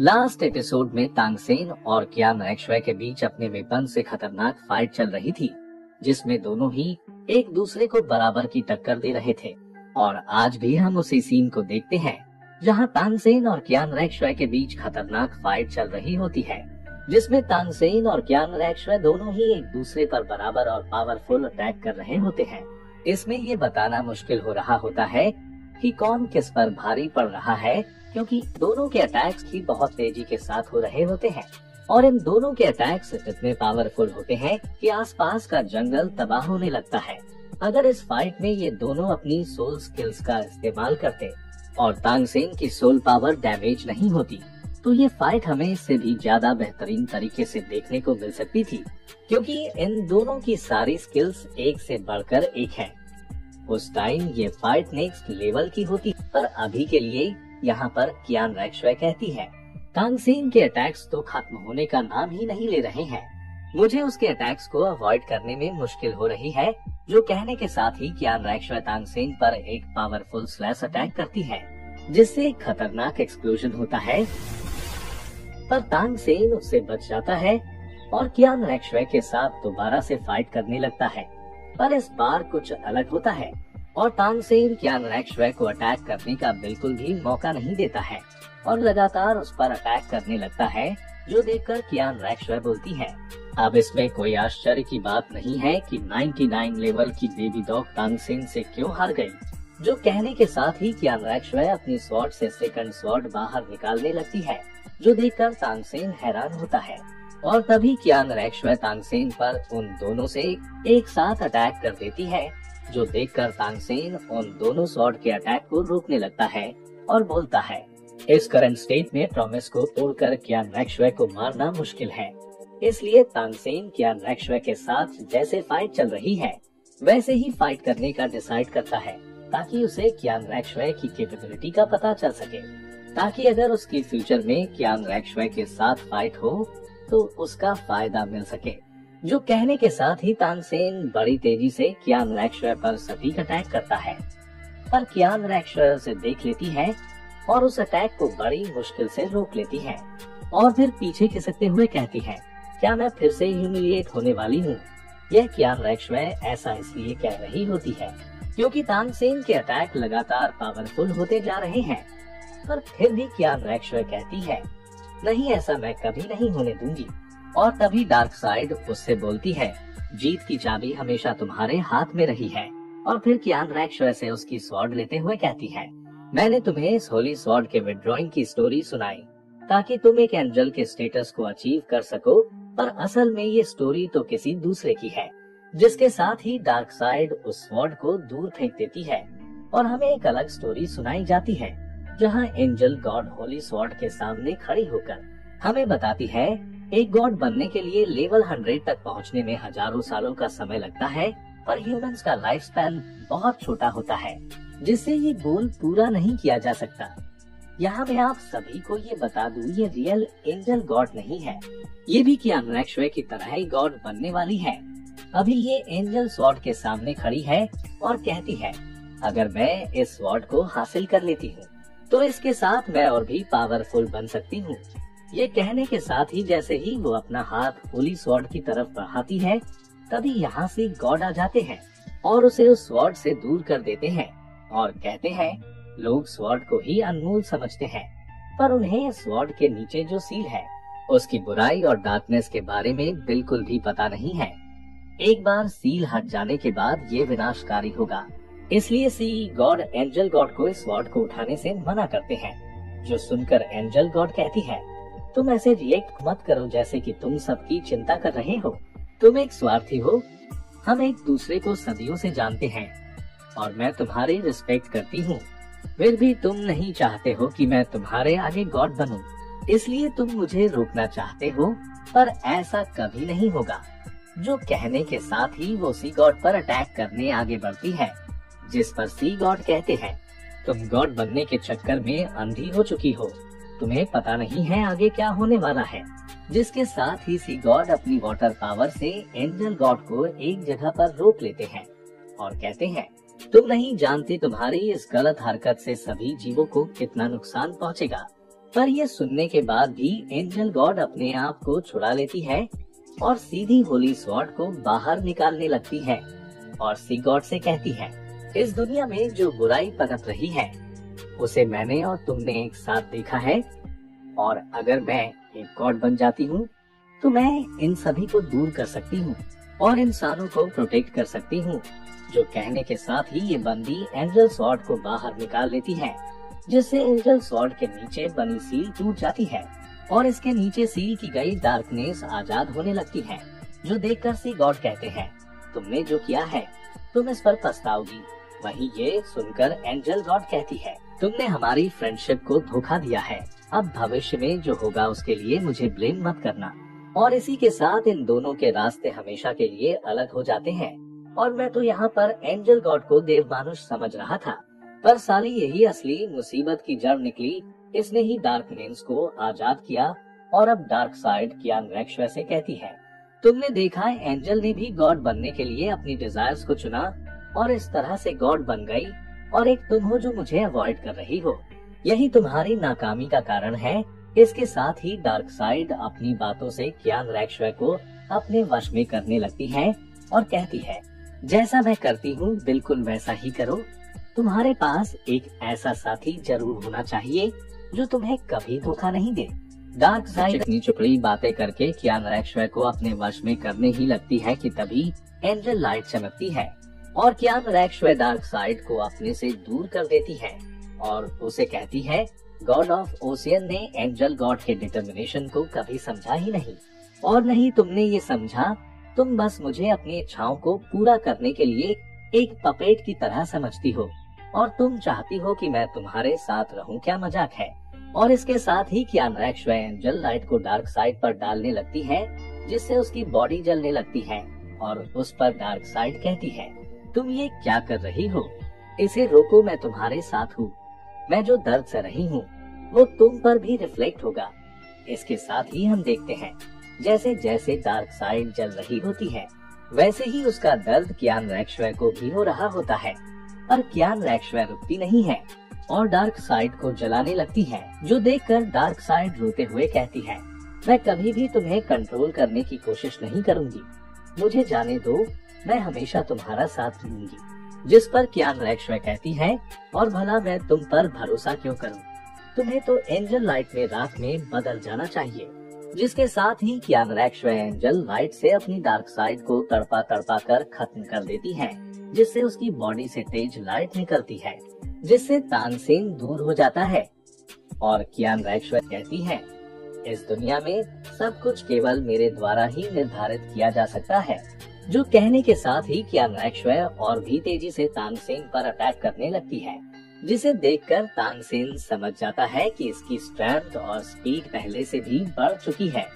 Last episode में तानसेन और क्यान रैक्श्वे के बीच अपने वेपन से खतरनाक फाइट चल रही थी, जिसमें दोनों ही एक दूसरे को बराबर की टक्कर दे रहे थे। और आज भी हम उसी सीन को देखते हैं जहां तानसेन और क्यान रैक्श्वे के बीच खतरनाक फाइट चल रही होती है, जिसमें तानसेन और क्यान रैक्श्वे दोनों ही एक दूसरे पर बराबर और पावरफुल अटैक कर रहे होते हैं। इसमें ये बताना मुश्किल हो रहा होता है कि कौन किस पर भारी पड़ रहा है, क्योंकि दोनों के अटैक्स भी बहुत तेजी के साथ हो रहे होते हैं और इन दोनों के अटैक्स इतने पावरफुल होते हैं कि आसपास का जंगल तबाह होने लगता है। अगर इस फाइट में ये दोनों अपनी सोल स्किल्स का इस्तेमाल करते और तानसेन की सोल पावर डैमेज नहीं होती, तो ये फाइट हमें इससे भी ज्यादा बेहतरीन तरीके से देखने को मिल सकती थी, क्योंकि इन दोनों की सारी स्किल्स एक से बढ़कर एक है। उस टाइम ये फाइट नेक्स्ट लेवल की होती, पर अभी के लिए यहाँ पर क्यान रैक्श्वे कहती है, तानसेन के अटैक्स तो खत्म होने का नाम ही नहीं ले रहे हैं, मुझे उसके अटैक्स को अवॉइड करने में मुश्किल हो रही है। जो कहने के साथ ही क्यान रैक्श्वे तानसेन पर एक पावरफुल स्लैश अटैक करती है, जिससे एक खतरनाक एक्सप्लोजन होता है, पर तानसेन उससे बच जाता है और क्यान रैक्श्वे के साथ दोबारा से फाइट करने लगता है। पर इस बार कुछ अलग होता है और तानसेन क्यान रैक्श्वे को अटैक करने का बिल्कुल भी मौका नहीं देता है और लगातार उस पर अटैक करने लगता है, जो देखकर क्यान रैक्श्वे बोलती है, अब इसमें कोई आश्चर्य की बात नहीं है कि 99 लेवल की बेबी डॉग तानसेन से क्यों हार गई। जो कहने के साथ ही क्यान रैक्श्वे अपनी स्वॉर्ड से सेकंड स्वॉर्ड बाहर निकालने लगती है, जो देखकर तानसेन हैरान होता है। और तभी क्यान रैक्श्वे तानसेन पर उन दोनों से एक साथ अटैक कर देती है, जो देखकर तानसेन उन दोनों स्वॉर्ड के अटैक को रोकने लगता है और बोलता है, इस करंट स्टेट में प्रॉमिस को तोड़कर क्यान रैक्श्वे को मारना मुश्किल है। इसलिए तानसेन क्यान रैक्श्वे के साथ जैसे फाइट चल रही है वैसे ही फाइट करने का डिसाइड करता है, ताकि उसे क्यान रैक्श्वे की कैपेबिलिटी का पता चल सके, ताकि अगर उसकी फ्यूचर में क्यान रैक्श्वे के साथ फाइट हो तो उसका फायदा मिल सके। जो कहने के साथ ही तानसेन बड़ी तेजी से क्यान रैक्श्वे पर सटीक अटैक करता है, पर क्यान रैक्श्वे उसे देख लेती है और उस अटैक को बड़ी मुश्किल से रोक लेती है और फिर पीछे खिसकते हुए कहती है, क्या मैं फिर से ह्यूमिलिएट होने वाली हूँ। यह क्यान रैक्श्वे ऐसा इसलिए कह रही होती है क्योंकि तानसेन के अटैक लगातार पावरफुल होते जा रहे हैं, पर फिर भी क्यान रैक्श्वे कहती है, नहीं, ऐसा मैं कभी नहीं होने दूंगी। और तभी डार्क साइड उससे बोलती है, जीत की चाबी हमेशा तुम्हारे हाथ में रही है। और फिर क्यान रैक्श्वे से उसकी स्वॉर्ड लेते हुए कहती है, मैंने तुम्हें इस होली स्वॉर्ड के विड्रॉइंग की स्टोरी सुनाई ताकि तुम एक एंजल के स्टेटस को अचीव कर सको, पर असल में ये स्टोरी तो किसी दूसरे की है। जिसके साथ ही डार्क साइड उस स्वॉर्ड को दूर फेंक देती है और हमें एक अलग स्टोरी सुनाई जाती है, जहां एंजल गॉड होली स्वॉर्ड के सामने खड़ी होकर हमें बताती है, एक गॉड बनने के लिए लेवल 100 तक पहुंचने में हजारों सालों का समय लगता है, पर ह्यूमंस का लाइफ स्पैन बहुत छोटा होता है, जिससे ये गोल पूरा नहीं किया जा सकता। यहाँ मैं आप सभी को ये बता दूं, ये रियल एंजल गॉड नहीं है, ये भी क्यान रैक्श्वे की तरह ही गॉड बनने वाली है। अभी ये एंजल स्वॉर्ड के सामने खड़ी है और कहती है, अगर मैं इस स्वॉर्ड को हासिल कर लेती हूँ तो इसके साथ मैं और भी पावरफुल बन सकती हूँ। ये कहने के साथ ही जैसे ही वो अपना हाथ होली स्वॉर्ड की तरफ बढ़ाती है, तभी यहाँ से गॉड आ जाते हैं और उसे उस स्वॉर्ड से दूर कर देते हैं और कहते हैं, लोग स्वॉर्ड को ही अनमोल समझते हैं, पर उन्हें स्वॉर्ड के नीचे जो सील है उसकी बुराई और डार्कनेस के बारे में बिल्कुल भी पता नहीं है। एक बार सील हट जाने के बाद ये विनाशकारी होगा, इसलिए सी गॉड एंजल गॉड को इस स्वॉर्ड को उठाने से मना करते हैं। जो सुनकर एंजल गॉड कहती है, तुम ऐसे रिएक्ट मत करो जैसे कि तुम सबकी चिंता कर रहे हो, तुम एक स्वार्थी हो, हम एक दूसरे को सदियों से जानते हैं और मैं तुम्हारी रिस्पेक्ट करती हूँ, फिर भी तुम नहीं चाहते हो कि मैं तुम्हारे आगे गॉड बनूं, इसलिए तुम मुझे रोकना चाहते हो, पर ऐसा कभी नहीं होगा। जो कहने के साथ ही वो सी गॉड पर अटैक करने आगे बढ़ती है, जिस पर सी गॉड कहते हैं, तुम गॉड बनने के चक्कर में अंधी हो चुकी हो, तुम्हें पता नहीं है आगे क्या होने वाला है। जिसके साथ ही सी गॉड अपनी वाटर पावर से एंजल गॉड को एक जगह पर रोक लेते हैं और कहते हैं, तुम नहीं जानते तुम्हारी इस गलत हरकत से सभी जीवों को कितना नुकसान पहुंचेगा। पर यह सुनने के बाद भी एंजल गॉड अपने आप को छुड़ा लेती है और सीधी होली स्वॉर्ड को बाहर निकालने लगती है और सी गॉड से कहती है, इस दुनिया में जो बुराई पनप रही है उसे मैंने और तुमने एक साथ देखा है, और अगर मैं एक गॉड बन जाती हूँ तो मैं इन सभी को दूर कर सकती हूँ और इंसानों को प्रोटेक्ट कर सकती हूँ। जो कहने के साथ ही ये बंदी एंजल स्वॉर्ड को बाहर निकाल लेती है, जिससे एंजल स्वॉर्ड के नीचे बनी सील टूट जाती है और इसके नीचे सील की गई डार्कनेस आजाद होने लगती है, जो देखकर सी गॉड कहते हैं, तुमने जो किया है तुम इस पर पछताओगी। वहीं ये सुनकर एंजल गॉड कहती है, तुमने हमारी फ्रेंडशिप को धोखा दिया है, अब भविष्य में जो होगा उसके लिए मुझे ब्लेम मत करना। और इसी के साथ इन दोनों के रास्ते हमेशा के लिए अलग हो जाते हैं और मैं तो यहाँ पर एंजल गॉड को देवमानुष समझ रहा था, पर साली यही असली मुसीबत की जड़ निकली। इसने ही डार्कनेस को आजाद किया और अब डार्क साइड क्यान रैक्श्वे से कहती है, तुमने देखा एंजल ने भी गॉड बनने के लिए अपनी डिजायर्स को चुना और इस तरह से गॉड बन गई, और एक तुम हो जो मुझे अवॉइड कर रही हो, यही तुम्हारी नाकामी का कारण है। इसके साथ ही डार्क साइड अपनी बातों से क्यान रैक्श्वे को अपने वश में करने लगती है और कहती है, जैसा मैं करती हूँ बिल्कुल वैसा ही करो, तुम्हारे पास एक ऐसा साथी जरूर होना चाहिए जो तुम्हें कभी धोखा नहीं दे। डार्क साइड अपनी चुपड़ी बातें करके क्यान रैक्श्वे को अपने वश में करने ही लगती है कि तभी एंजल लाइट चमकती है और क्यान रैक्श्वे डार्क साइड को अपने से दूर कर देती है और उसे कहती है, गॉड ऑफ ओशियन ने एंजल गॉड के डिटर्मिनेशन को कभी समझा ही नहीं, और नहीं तुमने ये समझा, तुम बस मुझे अपनी इच्छाओं को पूरा करने के लिए एक पपेट की तरह समझती हो और तुम चाहती हो कि मैं तुम्हारे साथ रहूं, क्या मजाक है। और इसके साथ ही क्यान रैक्श्वे एंजल लाइट को डार्क साइड पर डालने लगती है, जिससे उसकी बॉडी जलने लगती है और उस पर डार्क साइड कहती है, तुम ये क्या कर रही हो, इसे रोको, मैं तुम्हारे साथ हूँ, मैं जो दर्द सह रही हूँ वो तुम पर भी रिफ्लेक्ट होगा। इसके साथ ही हम देखते हैं जैसे जैसे डार्क साइड जल रही होती है वैसे ही उसका दर्द क्यान रैक्श्वे को भी हो रहा होता है, पर क्यान रैक्श्वे रुकती नहीं है और डार्क साइड को जलाने लगती है, जो देखकर डार्क साइड रोते हुए कहती है, मैं कभी भी तुम्हें कंट्रोल करने की कोशिश नहीं करूंगी, मुझे जाने दो, मैं हमेशा तुम्हारा साथ दूंगी। जिस पर क्यान रैक्श्वे कहती है, और भला मैं तुम पर भरोसा क्यों करूँ, तुम्हें तो एंजल लाइट में रात में बदल जाना चाहिए। जिसके साथ ही क्यान रैक्श्वे एंजल लाइट से अपनी डार्क साइड को तड़पा तड़पा कर खत्म कर देती है, जिससे उसकी बॉडी से तेज लाइट निकलती है, जिससे तानसेन दूर हो जाता है। और क्यान रैक्श्वे कहती है, इस दुनिया में सब कुछ केवल मेरे द्वारा ही निर्धारित किया जा सकता है। जो कहने के साथ ही क्यान रैक्श्वे और भी तेजी से तानसेन पर अटैक करने लगती है, जिसे देखकर तानसेन समझ जाता है कि इसकी स्ट्रेंथ और स्पीड पहले से भी बढ़ चुकी है,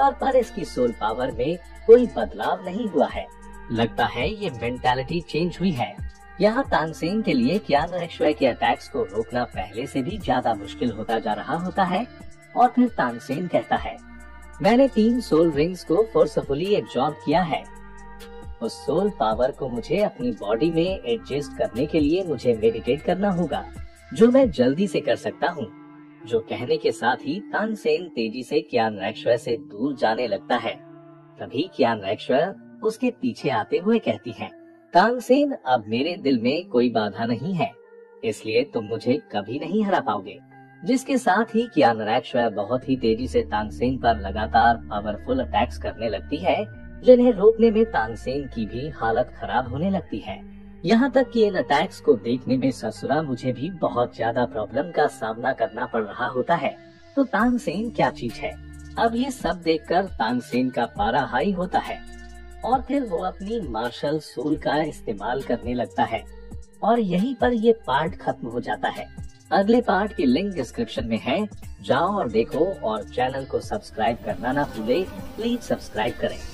पर इसकी सोल पावर में कोई बदलाव नहीं हुआ है, लगता है ये मेंटालिटी चेंज हुई है। यहाँ तानसेन के लिए क्यान रैक्श्वे के अटैक्स को रोकना पहले से भी ज्यादा मुश्किल होता जा रहा होता है। और फिर तानसेन कहता है, मैंने 3 सोल रिंग्स को फोर्सफुली एब्जॉर्ब किया है, उस सोल पावर को मुझे अपनी बॉडी में एडजस्ट करने के लिए मुझे मेडिटेट करना होगा, जो मैं जल्दी से कर सकता हूँ। जो कहने के साथ ही तानसेन तेजी से क्यान रैक्श्वे से दूर जाने लगता है, तभी क्यान रैक्श्वे उसके पीछे आते हुए कहती है, तानसेन अब मेरे दिल में कोई बाधा नहीं है, इसलिए तुम मुझे कभी नहीं हरा पाओगे। जिसके साथ ही क्यान रैक्श्वे बहुत ही तेजी से तानसेन पर लगातार पावरफुल अटैक्स करने लगती है, जिन्हें रोकने में तानसेन की भी हालत खराब होने लगती है। यहाँ तक कि इन अटैक्स को देखने में ससुरा मुझे भी बहुत ज्यादा प्रॉब्लम का सामना करना पड़ रहा होता है, तो तानसेन क्या चीज है। अब ये सब देखकर तानसेन का पारा हाई होता है और फिर वो अपनी मार्शल सोल का इस्तेमाल करने लगता है, और यहीं पर ये पार्ट खत्म हो जाता है। अगले पार्ट की लिंक डिस्क्रिप्शन में है, जाओ और देखो, और चैनल को सब्सक्राइब करना ना भूले, प्लीज सब्सक्राइब करें।